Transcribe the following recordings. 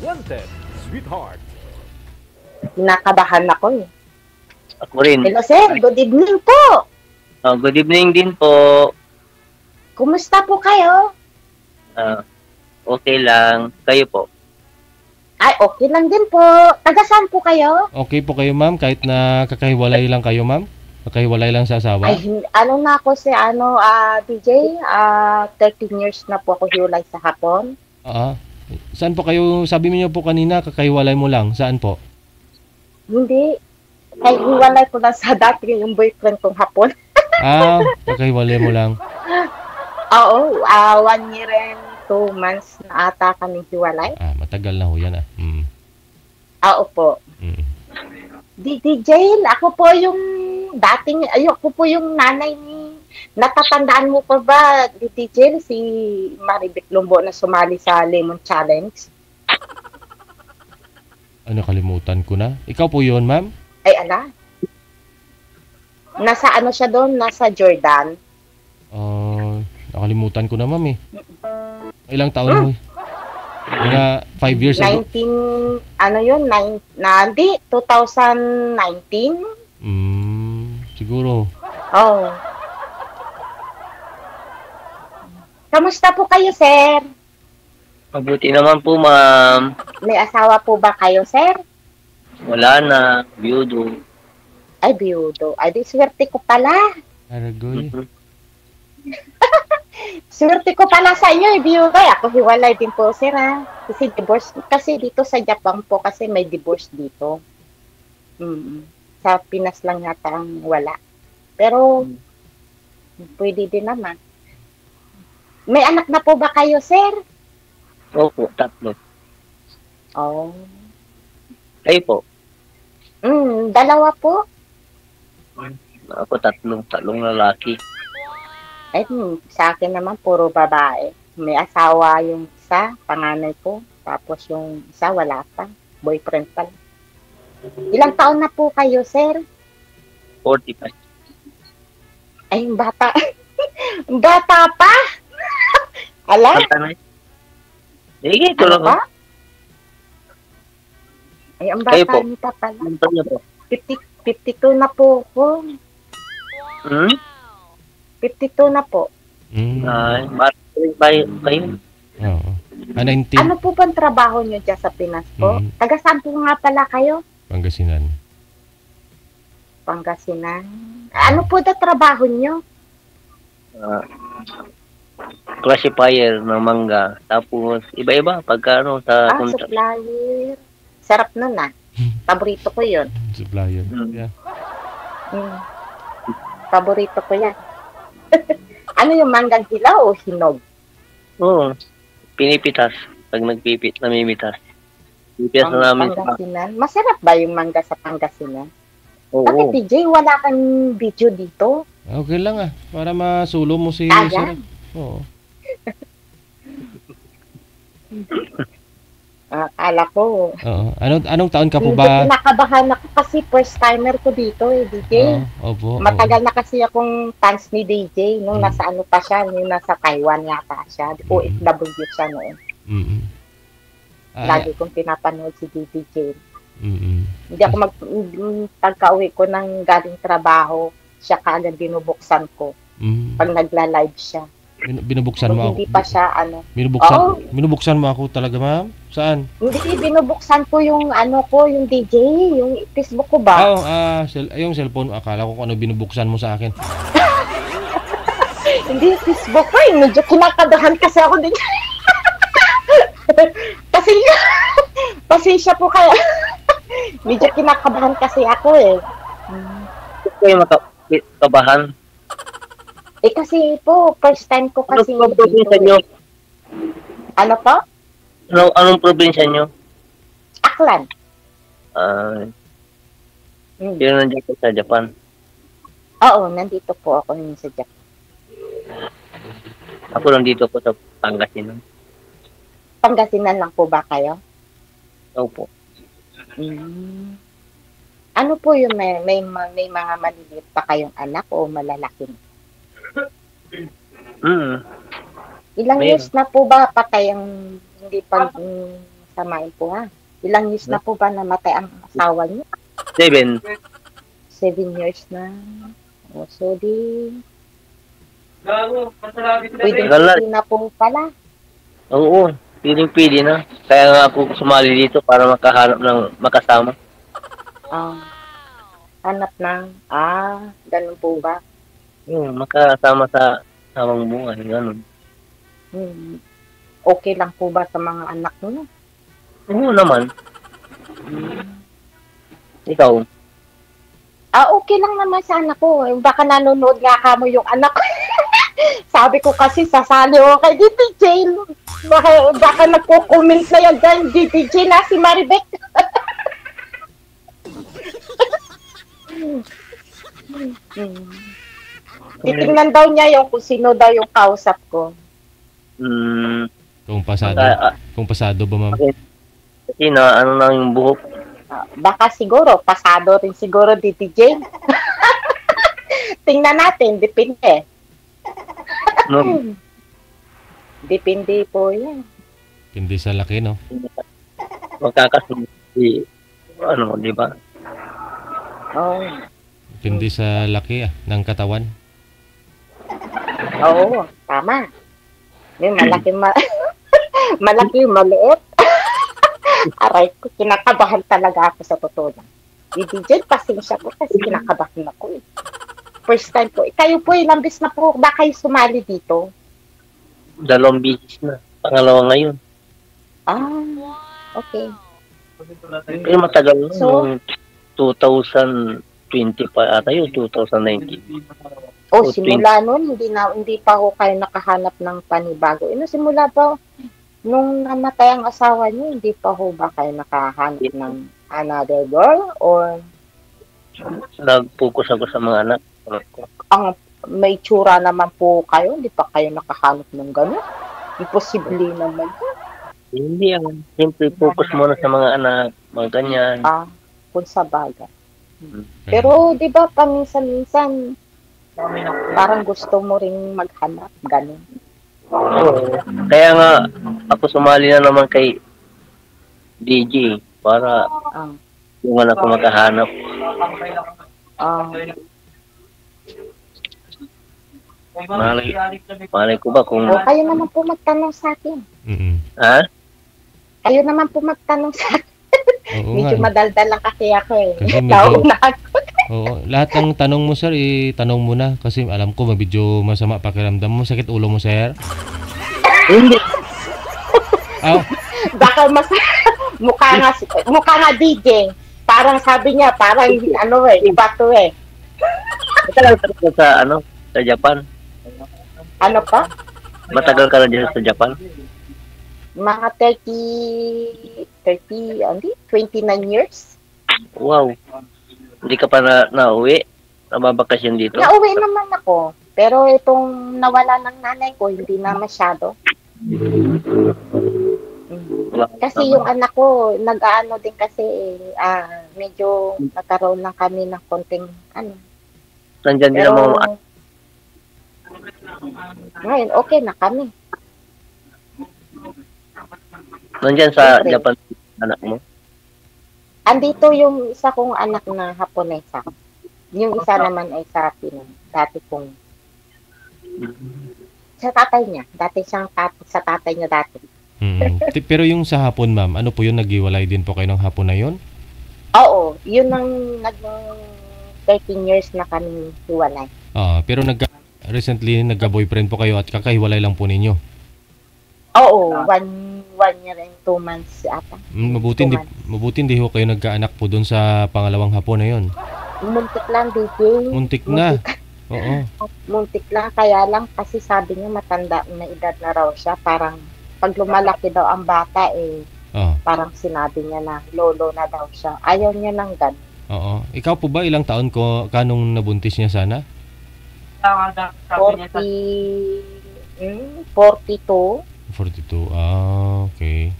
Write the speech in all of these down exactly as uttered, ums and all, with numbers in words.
Wanted, sweetheart. Nakabahan ako eh. Ako rin. Hello sir, good evening po. Oh, good evening din po. Kumusta po kayo? Uh, okay lang. Kayo po? Ay, okay lang din po. Taga saan po kayo? Okay po kayo ma'am, kahit na kakahiwalay lang kayo ma'am? Kakahiwalay lang sa asawa? Ay, ano na ako si ano, uh, D J? Uh, thirteen years na po ako hiwalay sa Hapon. Uh-huh. Saan po kayo, sabi niyo po kanina, kakahiwalay mo lang? Saan po? Hindi. Kakahiwalay ko lang sa dating yung boyfriend kong Hapon. Ah, kakahiwalay mo lang. Oo, uh, one year and two months na ata kaming hiwalay. Ah, matagal na ho yan ah. Mm. Oo po. Mm. Didi Jane, ako po yung dating, ayoko po yung nanay ni, natatandaan mo pa ba, Didi Jane, si Maribeth Lumbao na sumali sa Lemon Challenge? Ano, kalimutan ko na? Ikaw po yun, ma'am? Ay, ala. Nasa ano siya doon? Nasa Jordan. Uh, nakalimutan ko na, ma'am eh. Ilang taon mo? Hmm. Mga five years ago? nineteen, ano yun? Hindi, twenty nineteen? Hmm, siguro. Oh. Kamusta po kayo, sir? Mabuti naman po, ma'am. May asawa po ba kayo, sir? Wala na, biyudo. Ay, biyudo. Ay, di swerte ko pala. Aragoy. Swerte ko pala sa inyo, biyudo. Ako hiwalay din po, sir, ha? Kasi divorce, kasi dito sa Japan po, kasi may divorce dito. Mm-mm. Sa Pinas lang yata ang wala. Pero, mm. pwede din naman. May anak na po ba kayo, sir? Opo, tatlo. Oh. Kayo po? Mm, dalawa po. Ako tatlong, tatlong lalaki. Ay, sa akin naman puro babae. May asawa yung isa, panganay ko. Tapos yung isa wala pa, boyfriend pa. Ilang taon na po kayo, sir? forty-five. Ay, bata. Bata pa? Ala? Sige, tulog ba? Ay, ang bata niyo pa pala. fifty-two na po ko. Hmm? fifty-two na po. Mm. Ay, marami ba kayo? Oo. Ano po bang trabaho nyo dyan sa Pinas po? Mm. Taga saan po nga pala kayo? Pangasinan. Pangasinan. Ano po da trabaho nyo? Uh, classifier ng mangga. Tapos, iba-iba. Pagkano sa... Ah, supplier. Sarap nun ah. Paborito ko yun. Supplier. Mm. Yeah. Mm. Paborito ko yan. Ano yung manggang hilaw o hinog? Oo. Oh, pinipitas. Pag nagpipit, namimitas. Pipitas na namin. Pangasinan. Masarap ba yung mangga sa Pangasinan? Oo. Bakit oh. D J, wala kang video dito? Okay lang ah. Para masulo mo si... Ayan. Oo. Akala ko. Oo. Anong, anong taon ka po ba? Nakabahan ako kasi first timer ko dito eh, D J. Oo, opo, matagal opo. Na kasi akong fans ni D J nung mm. nasa ano pa siya, nung nasa Taiwan yata siya. Mm. O F W siya noon. Mm -hmm. ah, Lagi kong pinapanood si Didi Jane. Mm -hmm. Hindi ako mag... Pagka-uwi ko ng galing trabaho, siya kaagad binubuksan ko. Mm. Pag nagla-live siya. Binubuksan mo ako? Hindi pa siya, ano. Binubuksan, oh. binubuksan mo ako talaga, ma'am? Saan? Hindi, binubuksan ko yung, ano ko, yung D J, yung Facebook ko ba? Oo, oh, uh, yung cellphone. Akala ko kung ano binubuksan mo sa akin. Hindi, Facebook ko. Eh. Medyo kinakadahan kasi ako din. Pasensya. Pasensya po kaya. Medyo kinakabahan kasi ako eh. Ito yung makabahan. Eh kasi po, first time ko kasi... Anong probinsya nyo? Ano po? Ano, anong probinsya nyo? Aklan. Ah, uh, hmm. yun nandito sa Japan? Oo, nandito po ako yun sa Japan. Ako nandito po sa Pangasinan. Pangasinan lang po ba kayo? Opo. Hmm. Ano po yung may, may, may mga maliliit pa kayong anak o malalaking? Mm. Ilang Mayroon. years na po ba patay ang hindi pag Tamain po ha. Ilang years na po ba namatay ang asawa niyo? Seven. Seven years na. O, so di... Pwede pili na po pala. Oo, piling-pili na. Kaya nga ako sumali dito para makahanap ng makasama. Ah, hanap ng... Ah, ganun po ba? Hmm, makasama sa habang buhay, ganun. Hmm. Okay lang po ba sa mga anak mo? Oo naman. Hmm. Ikaw? Ah, okay lang naman sa anak ko. Baka nanonood nga ka mo yung anak ko. Sabi ko kasi sasali ko kay Didi Jane. Baka, baka nagko-comment na yan dahil Didi Jane na si Maribeth. Hmm. Titingnan daw niya yung kung sino daw yung kausap ko. Hmm. Kung pasado. Uh, kung pasado ba, ma'am? Kasi na, ano na yung buhok? Uh, baka siguro, pasado rin siguro, Didi Jane. Tingnan natin, depende. No. Depende po yan. Depende sa laki, no? Magkakasunod. Ano, di ba? Oo. Oh. Depende sa laki ah, ng katawan. Oo, tama. May malaki, ma malaki, maliit. Aray ko, kinakabahan talaga ako sa totoo lang. Didi Jane, pasensya ko kasi kinakabahan ako eh. First time ko. Eh, kayo po, ilang beses na po ba kayo sumali dito? Dalawang beses na. Pangalawa ngayon. Ah, okay. Eh, matagal na. So, two thousand... twenty pa ata yun, two thousand nineteen. Oh, so, simula noon, hindi, na, hindi pa ako kayo nakahanap ng panibago. E, no, simula pa, nung namatay ang asawa niyo, hindi pa ako ba kayo nakahanap ng another girl? Or... Nag-focus ako sa mga anak. Ang may tsura naman po kayo, hindi pa kayo nakahanap ng gano'n? Imposible naman. Hindi, ang simple focus muna sa mga anak, mga ganyan. Ah, kung sa bagay. Okay. Pero, di ba, paminsan-minsan, parang gusto mo rin maghanap, gano'n. Oo. Kaya nga, ako sumali na naman kay D J para ah. yung anak ko makahanap. Ah. Malay, malay ko ba kung... O, kayo naman po magtanong sa akin. Mm-hmm. Ha? Kayo naman po magtanong sa akin. Oo, medyo nga, madaldal lang kasi ako eh. Kasi medyo, oo, lahat ng tanong mo sir, itanong mo na. Kasi alam ko, mabidyo masama pakiramdam mo. Sakit ulo mo sir. Hindi. Oh. Baka mas, mukha nga, mukha nga D J. Parang sabi niya, parang ano eh, iba to eh. Matagal ka na sa, ano, sa Japan. Ano pa? Matagal ka na dyan sa Japan. Mga thirty, thirty, hindi, twenty-nine years. Wow. Hindi ka pa na, nauwi? Nababakasyon dito? Nauwi naman ako. Pero itong nawala ng nanay ko, hindi na masyado. Kasi yung anak ko, nag-aano din kasi, ah, medyo nagkaroon lang kami ng konting, ano. Nandiyan din ang mga... Ngayon, okay na kami. Nandiyan sa okay. Japan anak mo? Andito yung isa kong anak na Haponesa. Yung isa naman ay sa Pinoy. Dati kong... Sa tatay niya. Dati siyang tatay, sa tatay niya dati. Hmm. Pero yung sa Hapon, ma'am, ano po yun? Nag-iwalay din po kayo ng Hapon na yun? Oo. Yun ang nag-thirteen years na kami hiwalay. Ah, pero nag recently nagka-boyfriend po kayo at kakahiwalay lang po ninyo? Oo. One... one year and two months ata. Mabuti hindi, mabuti hindi ho kayo nagkaanak po doon sa pangalawang Hapon na yun. Muntik lang, D J. Muntik na. Oo. Muntik lang, kaya lang kasi sabi niya matanda na edad na raw siya. Parang pag lumalaki daw ang bata eh, oh. parang sinabi niya na lolo na daw siya. Ayaw niya lang ganun. Oo. Ikaw po ba ilang taon ko kanong nabuntis niya sana? forty, forty-two. forty-two. Ah, okay.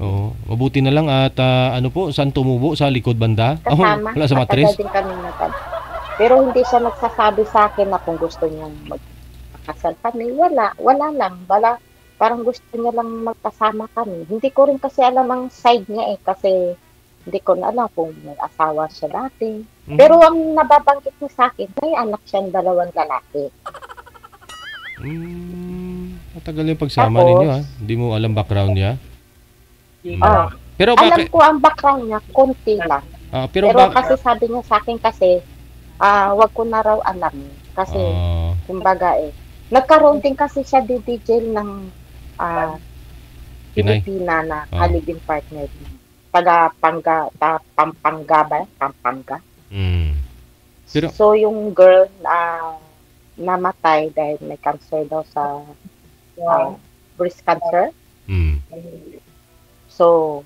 Oo. Mabuti na lang at uh, ano po, saan tumubo? Sa likod banda? Kasama. Oh, wala sa matres? Din kami natag. Pero hindi siya nagsasabi sa akin na kung gusto niyang magkasal kami. Wala. Wala lang. Wala. parang gusto niya lang magkasama kami. Hindi ko rin kasi alam ang side niya eh, kasi hindi ko na alam kung may asawa siya dati. Mm-hmm. Pero ang nababanggit niya sa akin, may anak siyang dalawang lalaki. Hmm, matagal yung pagsama Tapos, ninyo ha? Hindi mo alam background niya? Oo. Uh, pero bakit? Alam ko ang background niya, konti lang. Uh, pero pero ba kasi sabi niya sa akin kasi, ah, uh, wag ko na raw alam. Kasi, uh, kumbaga eh, nagkaroon din kasi siya Didi Jane ng uh, Pilipina na uh, halibin partner niya. Taga Panga, ta, Pampanga ba? Pampanga. Mm. Pero, so, yung girl na uh, namatay dahil may cancer daw sa uh, breast cancer. Mm. So,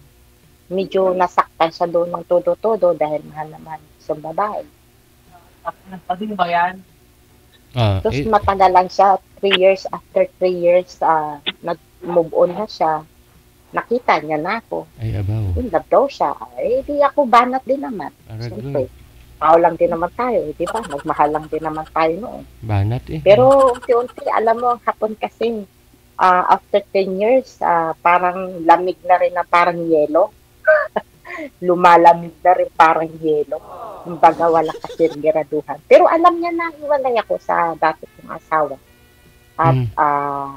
medyo nasaktan siya doon ng todo-todo dahil mahal naman sa babae. Nagpagin ba yan? Tapos matagal lang siya. Three years, after three years, uh, nag-move on na siya. Nakita niya na ako. Ay, abaw. In love daw siya. Eh, di ako banat din naman. Siyempre. Tao lang din naman tayo. Eh, di ba? Magmahal lang din naman tayo noon. Banat eh. Pero unti-unti, alam mo, hapon kasi, uh, after ten years, uh, parang lamig na rin na parang yelo. Lumalamig na rin parang yelo. Kumbaga, wala kasing giraduhan. Pero alam niya na hiwalay ako sa dati kong asawa. At, hmm.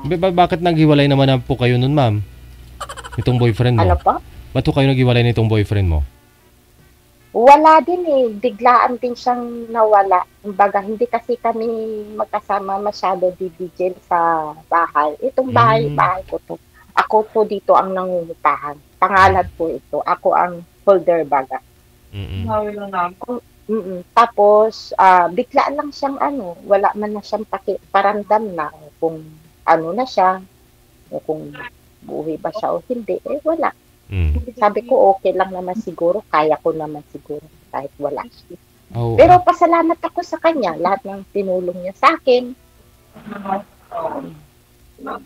uh, ba bakit naghiwalay naman na po kayo nun, ma'am? Itong boyfriend mo? Ano pa? Ba't kayo nag-iwalay na itong boyfriend mo? Wala din eh. Biglaan din siyang nawala. Kumbaga, hindi kasi kami magkasama masyado diligent sa bahay. Itong bahay, mm. bahay ko to. Ako po dito ang nangungupahan. Pangalan po ito. Ako ang holder baga. Mm-mm. Mm-mm. Tapos, uh, biglaan lang siyang ano. Wala man na siyang pakiramdam na kung ano na siya. O kung buhay ba siya o hindi, eh wala. Mm. Sabi ko, okay lang naman siguro, kaya ko naman siguro, kahit wala siya. Oh, Pero uh, pasalamat ako sa kanya, lahat ng tinulong niya sa akin. Um,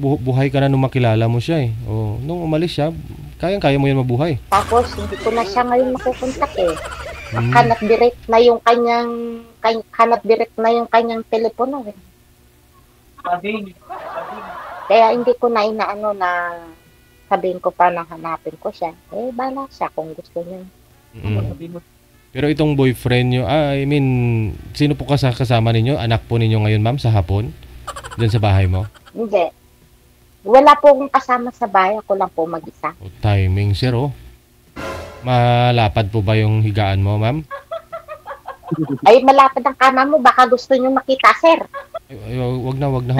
bu buhay ka na nung makilala mo siya eh. Oh, nung umalis siya, kayang-kaya mo yan mabuhay. Tapos, hindi ko na siya ngayon makukontak eh. Mm. Hanap direct na yung kanyang, kay, hanap direct na yung kanyang telepono eh. Sabi, sabi. Kaya hindi ko na inaano na sabihin ko pa na hanapin ko siya. Eh, bala siya kung gusto niya. Mm. Pero itong boyfriend niyo, ah, I mean, sino po kasama ninyo? Anak po ninyo ngayon, ma'am, sa hapon? Diyan sa bahay mo? Hindi. Wala po akong kasama sa bahay. Ako lang po mag-isa. O, timing, sir, oh. Malapad po ba yung higaan mo, ma'am? Ay, malapad ang kama mo. Baka gusto niyo makita, sir. Ay, ay, wag na, wag na.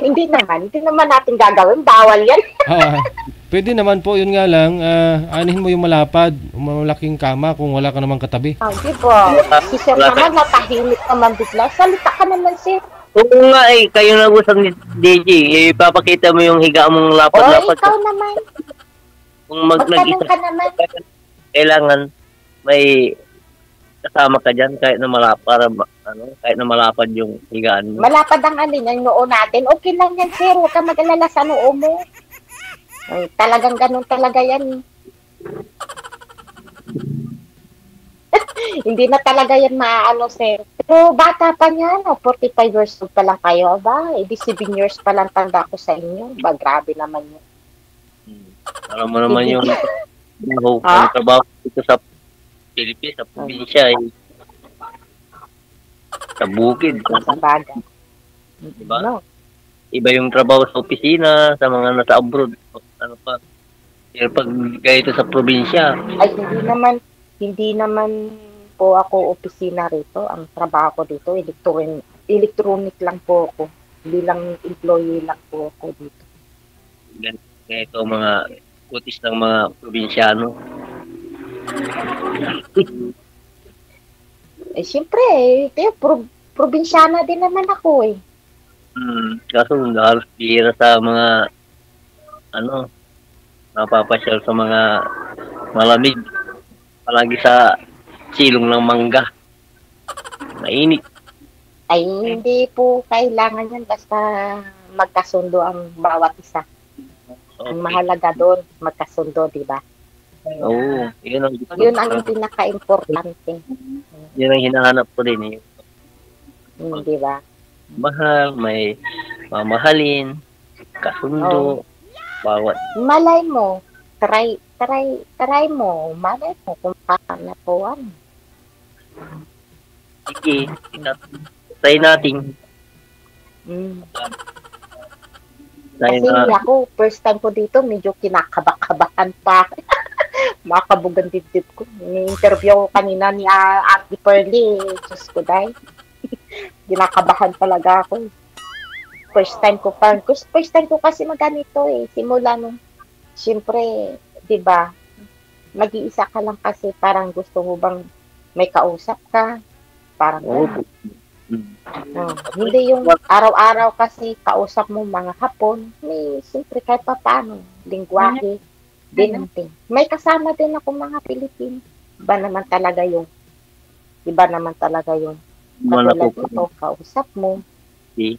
Hindi naman, hindi naman natin gagawin. Bawal yan. ah, pwede naman po, yun nga lang, uh, anihin mo yung malapad, malaking kama kung wala ka naman katabi. Hindi po. Si sir naman, natahimik naman bigla. Salita ka naman, sir. Oo nga eh, kayo nag-usap ni D J. Ipapakita mo yung higa mong lapad-lapad. Oo, ikaw naman. Kung magtanong ka naman. Kailangan may kasama ka dyan kahit na malapad, ano, kahit na malapad yung higaan mo. Malapad ang alin, yung noo natin. Okay lang yan, sir. Huwag ka mag-alala sa noo mo. Ay, talagang ganun talaga yan. Hindi na talaga yan maaano, sir. Pero bata pa niya, no? forty-five years old pa lang kayo, ba? Eh, seven years pa lang tanda ko sa inyo. Ba, grabe naman yun. Alam mo naman yung ang trabaho dito sa Pilipinas, sa probinsya, eh. Sa bukid. Sa baga. Diba? No. Iba yung trabaho sa opisina, sa mga nasa abroad. Ano pa? Pero pag kayo sa probinsya. Ay, hindi naman, hindi naman po ako opisina rito. Ang trabaho ko dito, electronic, electronic lang po ako. Bilang employee lang po ako dito. Kaya ito mga kutis ng mga probinsyano. Eh, siyempre, eh, eh pro probinsyana din naman ako eh. Hmm, kaso halos bihira sa mga, ano, napapasyal sa mga malamig. Palagi sa silong ng mangga. Mainit. Ay, hindi po kailangan yan. Basta magkasundo ang bawat isa. Okay. Ang mahalaga doon, magkasundo, di ba? Oo, oh, yun ang, yun ang pinaka-importante. Yun ang hinahanap ko din eh. Hmm, di ba? mahal, may mamahalin, kasundo, oh. Bawat. Malay mo, try, try, try mo, malay mo kung paano po ano. Sige, try natin. Mm. Kasi ako, first time ko dito, medyo kinakabakabahan pa. Makabugan dibdib ko. Ni-interview ko kanina ni uh, Ate Perly. Diyos ko, dahil. Ginakabahan talaga ako. First time ko pa. First time ko kasi maganito eh. Simula nung, siyempre, di ba, mag-iisa ka lang kasi parang gusto mo bang may kausap ka. Parang oh. Oh, hindi yung araw-araw kasi kausap mo mga Hapon, may siyempre kahit pa paano, lingwahe, din natin. May kasama din ako mga Pilipino. Iba naman talaga yung, iba naman talaga yung katulad ito, kausap mo. Okay.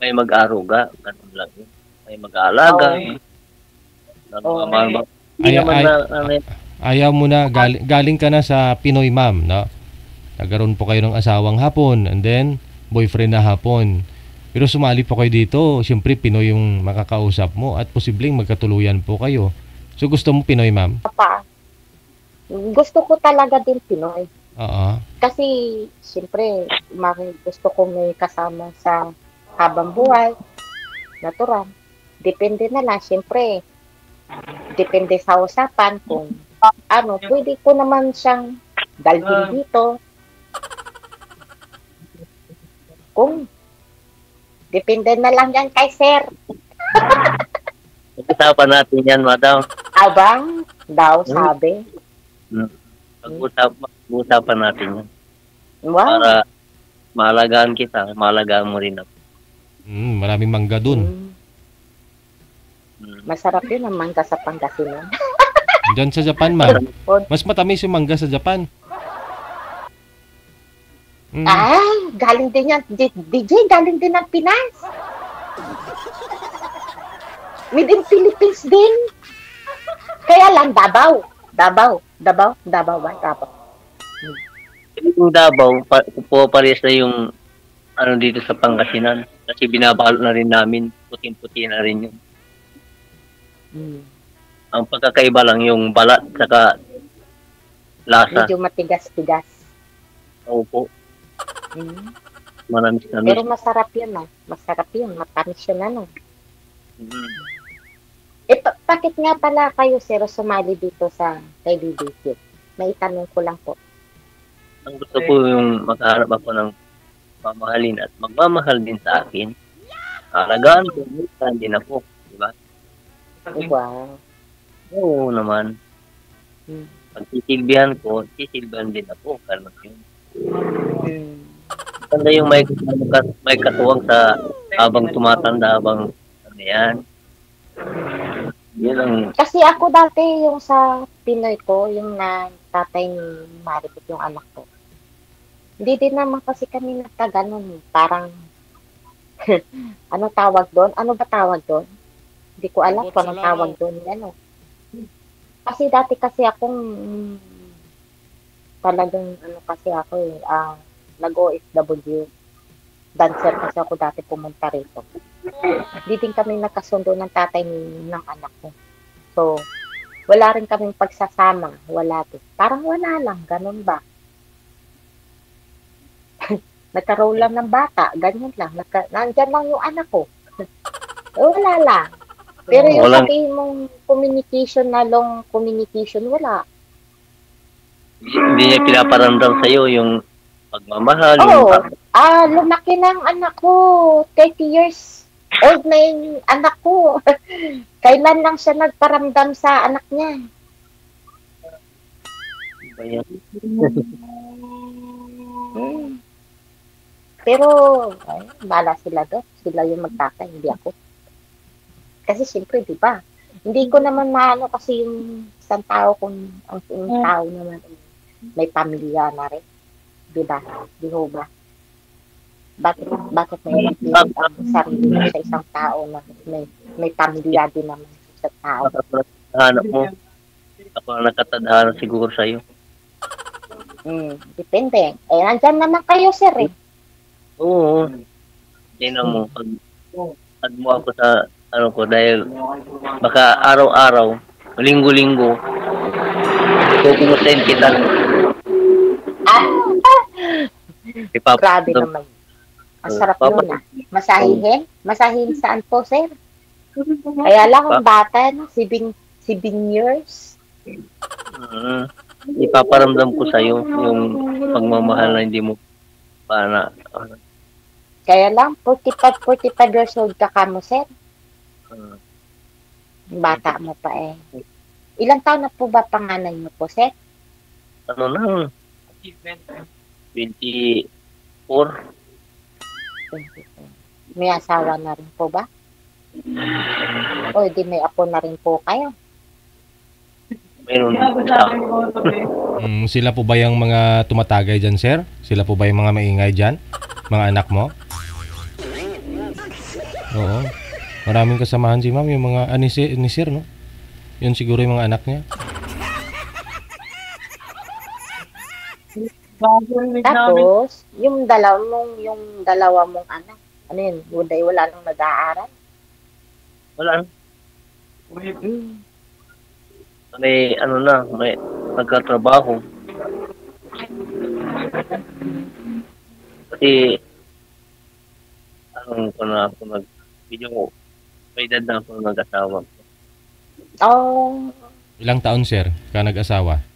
May mag-aruga, ganun lang yun. May mag-aalaga. Oh. Oh. Ay, ay, ay, ayaw mo na, galing, galing ka na sa Pinoy ma'am, no? Nagkaroon po kayo ng asawang Hapon and then boyfriend na Hapon. Pero sumali po kayo dito, siyempre Pinoy yung makakausap mo at posibleng magkatuluyan po kayo. So gusto mo Pinoy, ma'am? Papa, gusto ko talaga din Pinoy. Uh-huh. Kasi siyempre gusto ko may kasama sa habang buhay, natural. Depende na lang, siyempre. Depende sa usapan kung ano, pwede ko naman siyang dalhin dito. Kung depende na lang yan kay sir. Pag-usapan natin yan, madam. Abang daw sabi. Hmm. Pag-usapan natin yan. Wow. Para maalagaan kita, maalagaan mo rin ako. Mm, maraming mangga dun. Mm. Masarap yun ang mangga sa Pangasinan. Diyan sa Japan, ma'am. Mas matamis yung mangga sa Japan. Mm. Ah, galing din yan. D J, galing din ng Pinas. Made in Philippines din. Kaya lang, Davao. Davao. Davao. Davao. Davao. Yung Davao, pa, po pares na yung ano dito sa Pangasinan. Kasi binabalo na rin namin. Puting-puti na rin yun. Mm. Ang pagkakaiba lang yung balat saka lasa. Medyo matigas-tigas. Opo. Mm. Manamis, manamis. Pero masarap yun ah. Masarap yun. Matamis yun ano. Mm. E, pa bakit nga pala kayo sir sumali dito sa kay Didi Jane? May itanong ko lang po. Ang gusto ko yung makaharap ako ng mamahalin at magmamahal din sa akin. Alagaan ko, minsan din ako. Diba? Wow. Oo naman. Hmm. Pagsisilbihan ko, sisilbihan din ako. Karna yun. Hmm. Tanda yung may, may katuwang sa habang tumatanda, habang ano yan. Yan ang... Kasi ako dati yung sa Pinoy ko, yung na tatay ni Maribeth yung anak ko. Hindi din naman kasi kami nagtaga nun. Parang, ano tawag doon? Ano ba tawag doon? Hindi ko alam kung anong tawag doon. Ano. Kasi dati kasi akong, talagang ano kasi ako eh, uh, nag-O F W. Dancer kasi ako dati pumunta rito. Hindi din kami nakasundo ng tatay ni, ng anak ko. So, wala rin kaming pagsasama. Wala din. Parang wala lang. Ganun ba? Nagkaroon lang ng bata. Ganyan lang. Nagka, nandyan lang yung anak ko. Wala lang. Pero yung sabihin mong communication na long communication, wala. Hindi niya pinaparandam sa'yo yung pagmamahal. Oo. Oh, ah, lumaki na ang anak ko. thirty years old na yung anak ko. Kailan lang siya nagparamdam sa anak niya? Hmm. Pero, ay, bala sila doon. Sila yung magtaka, hindi ako. Kasi siyempre, di ba? Hindi ko naman maano kasi yung isang tao kung ang isang tao naman may pamilya na rin. Diba? Di ho ba? Bakit, bakit may mag-iwag ang sarili mo sa isang tao na may, may pamilya din naman sa tao? Nakatadhana mo. Ako na nakatadhana siguro sa'yo. Hmm, depende. Eh, nandyan naman kayo, sir, eh. Oo. Tingnan mo, pag, pag mo ako sa ano ko, dahil baka araw-araw, linggo-linggo, kukumusin kita. Ipap Grabe naman. Ang sarap Papa. Yun ah. Masahihin? Masahihin saan po, sir? Kaya lang ang bata, no? Sibing, sibing years. Uh, ipaparamdam ko sa'yo yung pagmamahal na hindi mo para. Uh, Kaya lang, forty-five, forty-five years old ka ka mo, sir? Uh, bata mo pa eh. Ilang taon na po ba panganay mo po, sir? Ano na? twenty-four. May asawa na rin po ba? O di may apo na rin po kayo? Mayroon. Mm, sila po ba yung mga tumatagay dyan, sir? Sila po ba yung mga maingay dyan? Mga anak mo? Oo. Maraming kasamahan si ma'am. Yung mga ah, ni, sir, ni sir, no? Yun siguro yung mga anak niya. Tapos, yung dalawa mong, yung dalawa mong anak, ano yun, Buday, wala nang nag-aaral? Wala. Mm. May, ano na, may nagkatrabaho. Kasi, ano ko na ako nag, video ko, may dad na ako nag-asawa. Oh. Ilang taon, sir, ka nag-asawa?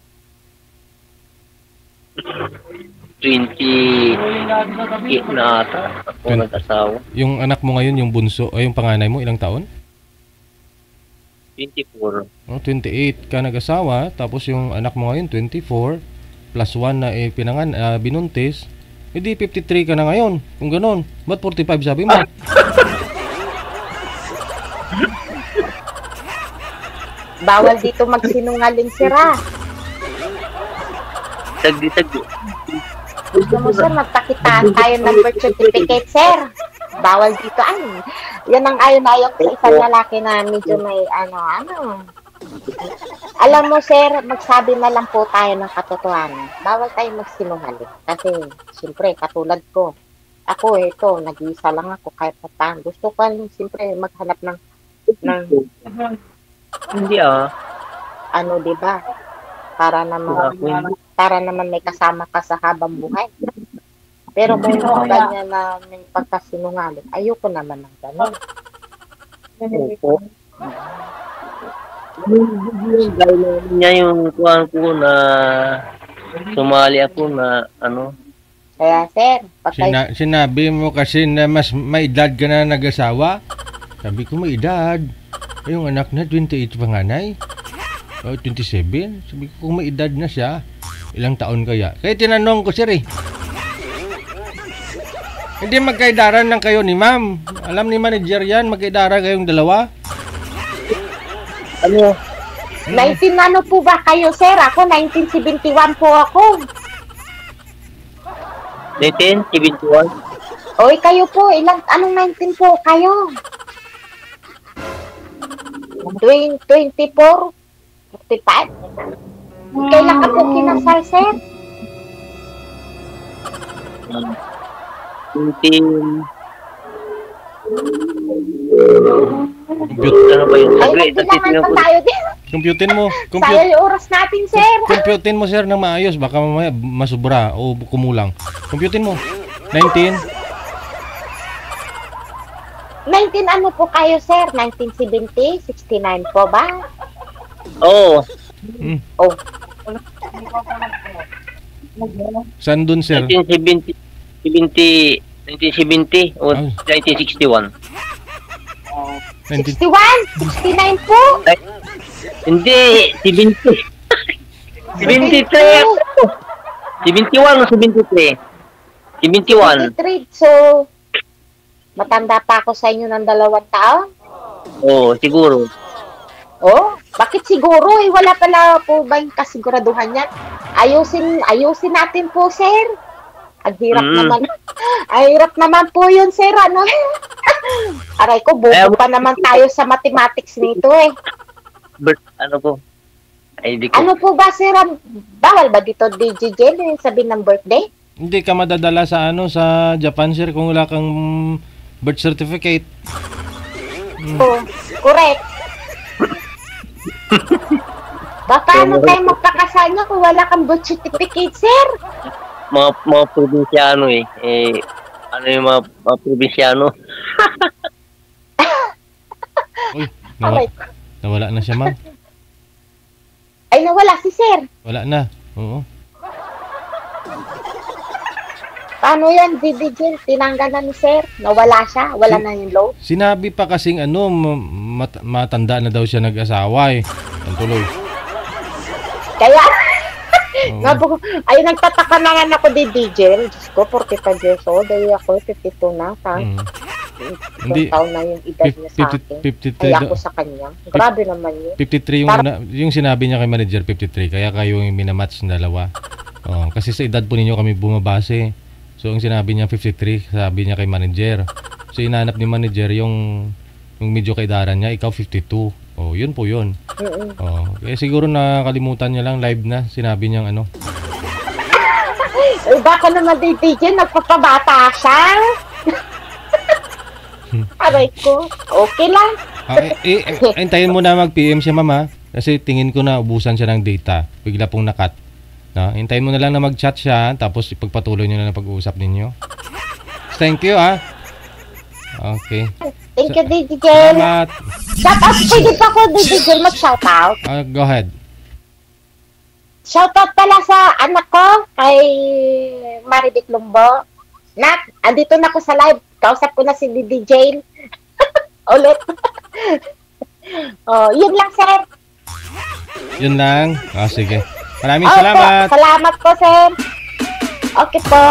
twenty-eight na ata ako nag-asawa. Yung anak mo ngayon, yung bunso, o yung panganay mo, ilang taon? twenty-four. Oh, twenty-eight ka nag-asawa, tapos yung anak mo ngayon, twenty-four, plus one na eh, pinangan, uh, binuntis, hindi eh, fifty-three ka na ngayon, kung ganun. Ba't forty-five sabi mo? Ah. Bawal dito magsinungaling, sira. Sagdi-sagdi. Gusto mo, sir, magpakitaan tayo ng birth certificate, sir. Bawal dito, ay. Yan ang ayon-ayok sa isang lalaki na medyo may ano-ano. Alam mo, sir, magsabi na lang po tayo ng katotohanan. Bawal tayo magsinungaling. Kasi, siyempre, katulad ko. Ako, ito, nag-iisa lang ako kahit pataan. Gusto ko, siyempre, maghanap ng... ng hindi, ah. Ano, diba? Para naman... Uh, para naman may kasama ka sa habang buhay. Pero kung yung ganyan na may pagkasinungaling, ayoko naman ng gano'n. Opo. Gano'n niya yung kuhan ko na sumali ako na ano. Kaya sir, pagkay... Sina sinabi mo kasi na mas may edad ka na nag-asawa? Sabi ko may edad. Ay, yung anak na, twenty-eight panganay. O, twenty-seven. Sabi ko kung may edad na siya. Ilang taon kaya? Kaya tinanong ko, sir, eh. Hindi magkaidaran lang kayo ni ma'am. Alam ni manager yan, magkaidara kayong dalawa. Ano? Hmm. nineteen ano po ba kayo, sir? Ako, nineteen seventy-one po ako. nineteen seventy-one? Oy, kayo po. Ilang, anong nineteen po kayo? twenty, twenty-four? fifty-five? Kailan ka po kinasal, sir? Computin mo. Sayang yung oras natin, sir. Computin mo, sir, ng maayos. Baka mamaya masubra o kumulang. Computin mo. nineteen? nineteen ano po kayo, sir? nineteen seventy? sixty-nine po ba? Oo. Hmm. Oh. Saan dun, sir? nineteen seventy, nineteen seventy o oh. nineteen sixty-one. sixty-one? sixty-nine po? Ay, hindi, seventy. seventy-three. seventy-one o seventy-three? seventy-one. seventy-three, so matanda pa ako sa inyo ng dalawang taon? Oo, oh, siguro. Oh, bakit siguro eh? Wala pala po ba yung kasiguraduhan yan? Ayusin, ayusin natin po, sir. Ang hirap mm. naman. Ang hirap naman po yun, sir. Ano? Aray ko, buko pa naman tayo sa mathematics nito eh. But, ano po? Ay, ko. Ano po ba, sir? Bawal ba dito, D J Jane? Sabihin ng birthday? Hindi ka madadala sa ano, sa Japan, sir, kung wala kang birth certificate. Mm. Oh, correct. Ba, paano tayo magpakasal niya kung wala kang birth certificate, sir? Mga, mga probinsyano eh. Eh, ano yung mga, mga probinsyano? Uy, nawa, okay. Nawala na siya, ma'am. Ay, nawala si sir. Wala na, oo. Paano yan, Didi Jane? Tinanggal na ni sir? Nawala siya? Wala si na yung load? Sinabi pa kasing ano, mat matanda na daw siya nag-asawa eh. Ang tuloy. Kaya, oh. Ay, nagtataka na nga ako, Didi Jane. Diyos ko, forty-five years old. Ay, ako, fifty-two na. Mm. fifty-two taon na yung edad niya sa akin. Kaya ako sa kanya. Grabe naman yun. fifty-three yung, para, yung sinabi niya kay manager, fifty-three. Kaya kayo yung minamatch na dalawa. Oh, kasi sa edad po ninyo kami bumabase. So, ang sinabi niya, fifty-three, sabi niya kay manager. So, inanap ni manager yung, yung medyo kaidaran niya, ikaw fifty-two. Oh, yun po yun. Mm-mm. Oh, eh, siguro nakalimutan niya lang, live na, sinabi niyang ano. Eh, baka naman Didi Jane, nagpapabata siya. Aray ko, okay lang. Ah, eh, eh, hintayin mo na mag-P M siya, mama. Kasi tingin ko na ubusan siya ng data. Bigla pong nakat. No, hintayin mo na lang na mag-chat siya, tapos ipagpatuloy nyo na ng pag-uusap ninyo. Thank you, ah. Okay. Thank you, Didi Jane. Shoutout, pwede pa ko, Didi Jane, mag-shoutout. Uh, go ahead. Shoutout pala sa anak ko, kay Maribeth Lumbao. Nak, andito na ako sa live. Kausap ko na si Didi Jane. Ulit. Oh, yun lang, sir. Yun lang? Oh, sige. Maraming okay, salamat. Salamat po, sir. Okay po.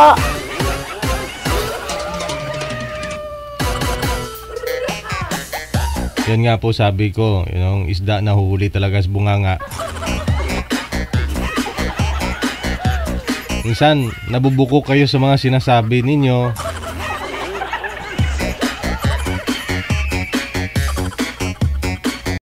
Yan nga po sabi ko, yung isda na huli talaga sa bunganga. Minsan, nabubuko kayo sa mga sinasabi ninyo.